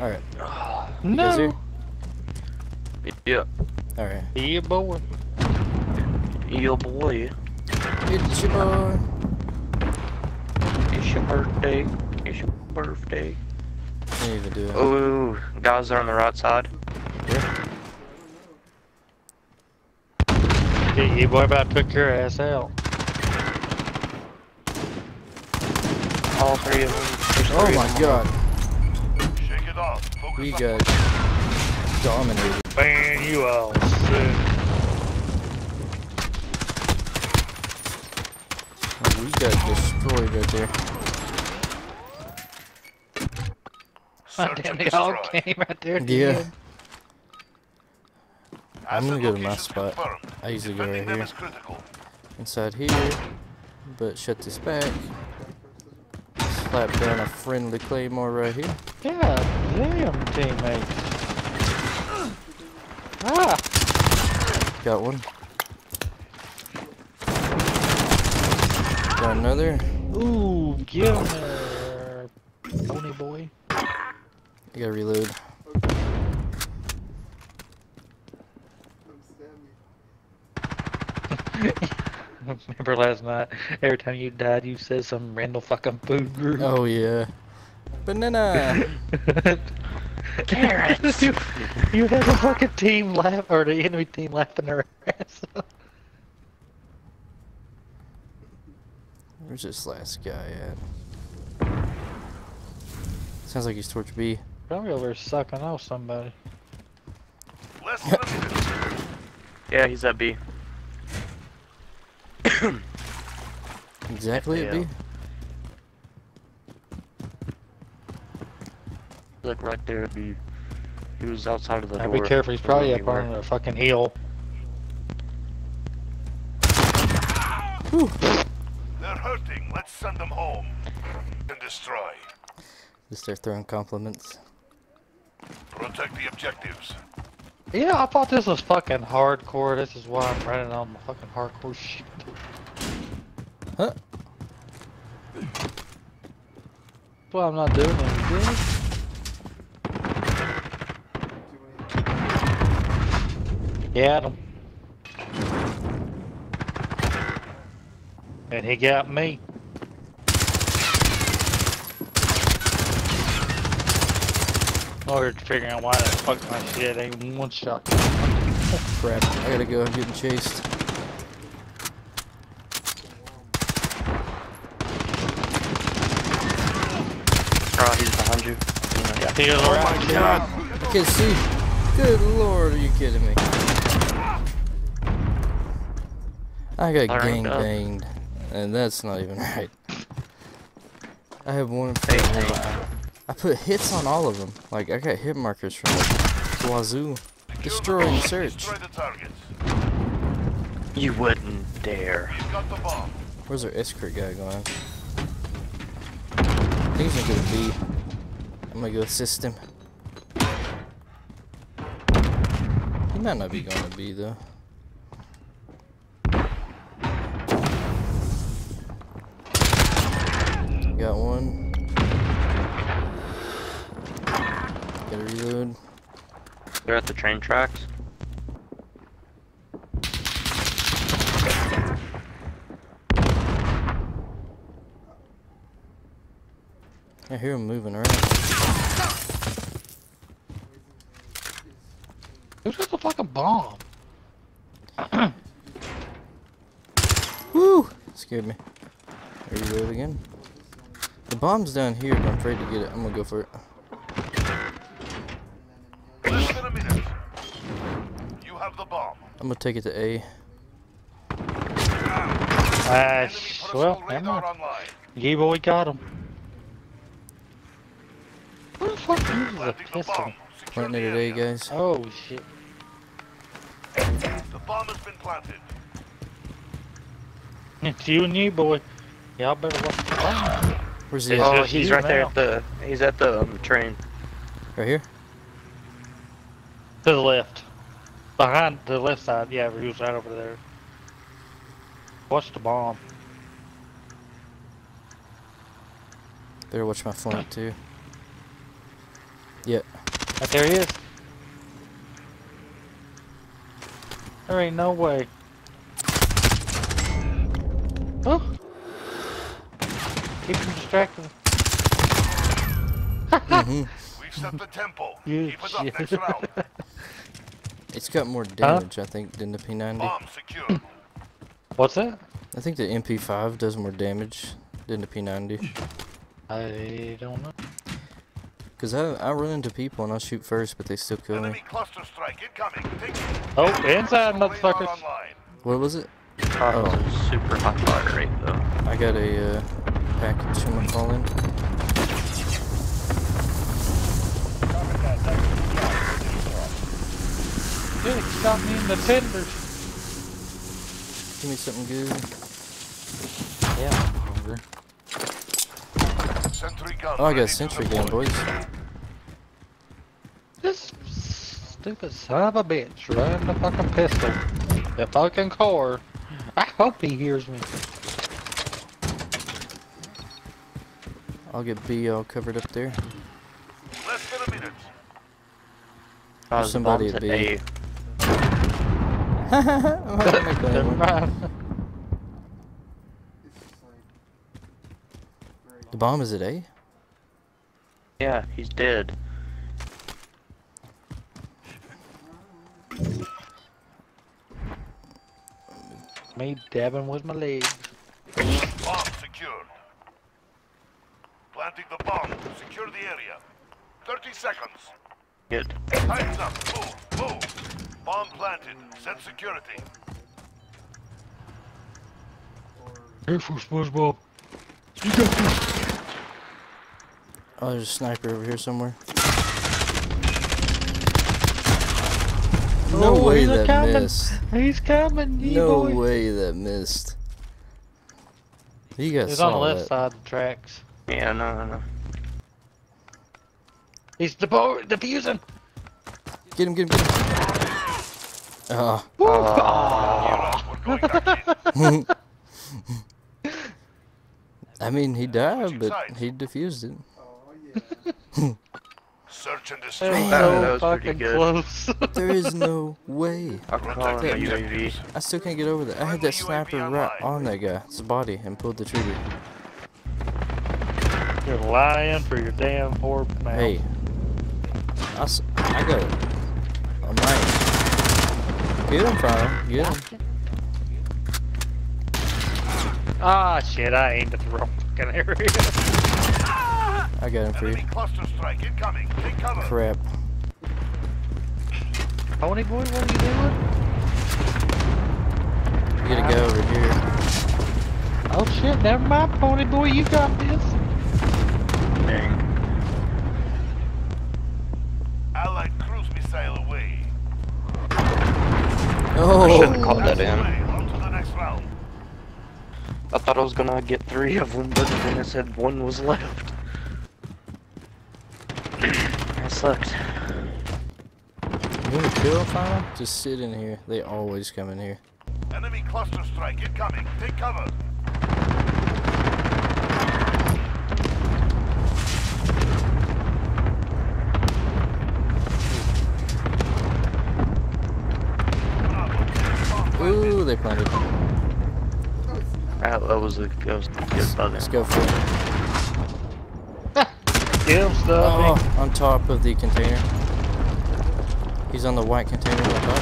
Alright. No! Yeah. Alright. Yeah, boy. Yeah, boy. It's your boy. It's your birthday. It's your birthday. Can't even do it. Ooh, guys are on the right side. Yeah. Yeah, you boy about took your ass out. All three of them. Oh my god. Shake it off. Focus you guys on. Dominated. Man, you all sick. Oh, we got destroyed right there. Oh, damn, they all came right there. Yeah. I'm gonna go to my spot. I usually go right here. Inside here. But shut this back. Slap down a friendly claymore right here. Yeah, damn teammate. Ah! Got one. Got another. Ooh, get him there, pony boy. I gotta reload. Remember last night, every time you died, you said some random fucking food group. Oh, yeah. Banana! Carrots! You had the fucking team laugh, or the enemy team laughing their ass off. Where's this last guy at? Sounds like he's torch B. Probably over sucking off somebody. Yeah, he's at B. Exactly, yeah. It'd be. Look right there, be. He was outside of the door. Be careful, he's probably up on a fucking hill. Whew. They're hurting, let's send them home and destroy. Just start throwing compliments. Protect the objectives. Yeah, I thought this was fucking hardcore. This is why I'm running on my fucking hardcore shit. Huh? That's why I'm not doing anything. Got him. And he got me. I'm already figuring out why that fuck my shit ain't one shot. Oh, crap, I gotta go, I'm getting chased. Oh, he's behind you. Yeah. He is around. Oh my god! I can't see. Good lord, are you kidding me? I got gangbanged. And that's not even right. I have one thing. I put hits on all of them. Like, I got hit markers from like, Wazoo. Destroy and search. You wouldn't dare. Where's our S-crit guy going? I think he's gonna go to B. I'm gonna go assist him. He might not be going to B though. Got one. Gotta reload. They're at the train tracks. I hear him moving around. Who's got the fucking bomb? Woo! Scared me. Reload again. The bomb's down here, but I'm afraid to get it. I'm gonna go for it. I'm gonna take it to A. Well, G-boy got him. What the fuck uses a pistol? Planting it at A, guys. Oh shit. The bomb has been planted. It's you and G-boy. Y'all better watch the bomb. Where's he? Oh, he's right there at the. He's at the train. Right here. To the left. Behind the left side, yeah, he was right over there. Watch the bomb. Better watch my flank too. Yeah. There he is. There ain't no way. Oh! Keep him distracted. We've set the tempo. Keep us up next round. It's got more damage, I think, than the P90. Bomb secure. What's that? I think the MP5 does more damage than the P90. I don't know. Cause I run into people and I shoot first, but they still kill me. Oh, inside, motherfuckers! What was it? Oh, super hot fire rate though. I got a package from a call in. Dude, it's got me in the tenders. Give me something good. Yeah, I'm hungry. Oh, I got a sentry gun, boys. This stupid son of a bitch riding the fucking pistol. The fucking car. I hope he hears me. I'll get B all covered up there. Less than a minute. There's somebody at B. The bomb is at A? Yeah, he's dead. Me dabbing with my leg. Bomb secured. Planting the bomb. Secure the area. 30 seconds. Good. Time's up. Move. Move. Bomb planted. Set security. Air Force SpongeBob. You got this. Oh, there's a sniper over here somewhere. No way that missed. He's coming, no way that missed. You guys saw that. He's on the left side of the tracks. Yeah, no. He's defusing. Get him, get him, get him. Oh. I mean, he died, but he defused it. Search and destroy. That was fucking close. There is no way. I still can't get over that. I had that sniper right on that guy's body and pulled the trigger. You're lying for your damn poor mouth. Hey, I got it. I'm right. Get him, Prime. Get him. Ah, shit! I aimed at the wrong fucking area. I got him for you. Crap. Pony boy, what are you doing? You gotta go over here. Oh shit, never mind, Pony boy, you got this. Dang. Allied cruise missile away. Oh, I shouldn't have called that in. On to the next round. I thought I was gonna get three of them, but then I said one was left. Sucked. You want to kill, Final? Just sit in here. They always come in here. Enemy cluster strike incoming. Take cover. Ooh, they planted. That was a ghost. Let's go for it. Oh, on top of the container. He's on the white container on top.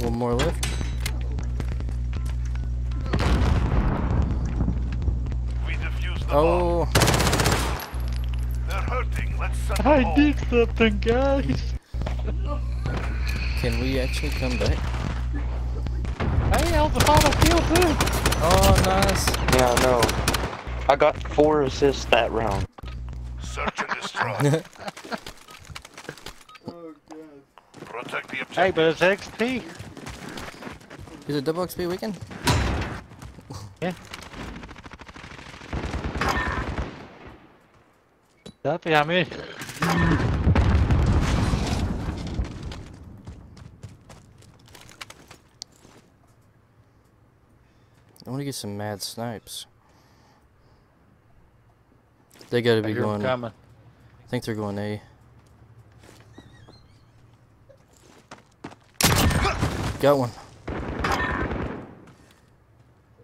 One more left. We defused the bomb. They're hurting. Let's set them all. I did something, guys. Can we actually come back? The final kill too. Oh, nice. Yeah, no. I got 4 assists that round. Search and destroy. Oh, God. Protect the objective. Hey, but it's XP. Is it double XP weekend? Yeah. Duffy, I'm in. I want to get some mad snipes. They gotta be going. I think they're going A. Got one.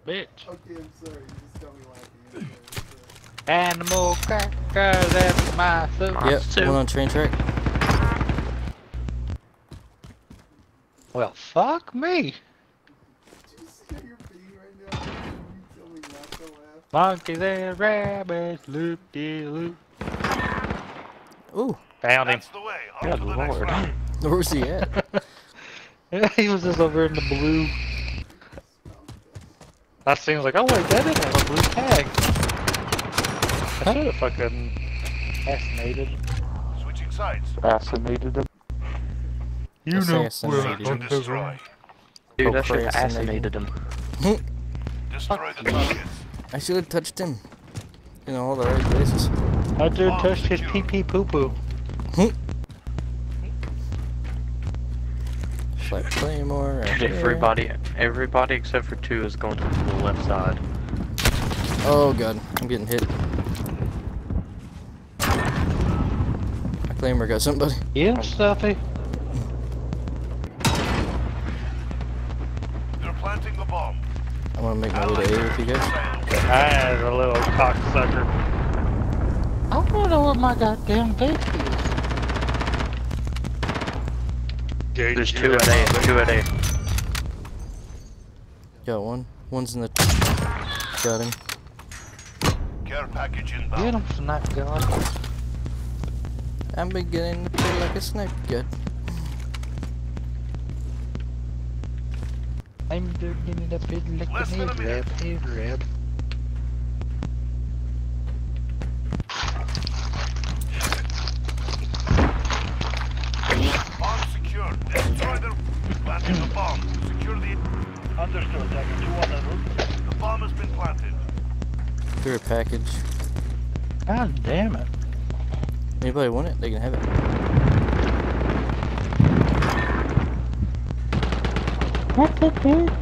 Bitch. Okay, I'm sorry. You just tell me why at the end of it. Animal cracker, that's my substitute. Yep, one on train track. Well, fuck me. Monkeys and rabbits, loop-de-loop. Ooh. Found him. Good lord. Where was he at? He was just over in the blue. That seems like, oh wait, that didn't have a blue tag. I should have fucking assassinated him. Switching sides. Assassinated him. You know where I'm going to destroy. Dude, I should have assassinated him. Destroy the targets. I should have touched him in all the right places. I should have touched his pee pee poo poo. Like Claymore. Dude, everybody except for two is going to the left side. Oh god, I'm getting hit. My Claymore got somebody. Yeah, Stuffy. They're planting the bomb. I want to make my way to A with you guys. I am a little cocksucker. I want to know what my goddamn vape is. Gage, there's two at A, two at A. Got one. One's in the... Got him. Care package inbound. Get him, snipe gun. I'm beginning to feel like a snipe gun. I'm doing it a bit like an A-Rab. Bomb secured. Destroy the... Planting the bomb. Secure the... Understood, Tiger 2 on the roof. The bomb has been planted. Secure a package. God damn it. Anybody want it? They can have it. Whoop, whoop, whoop.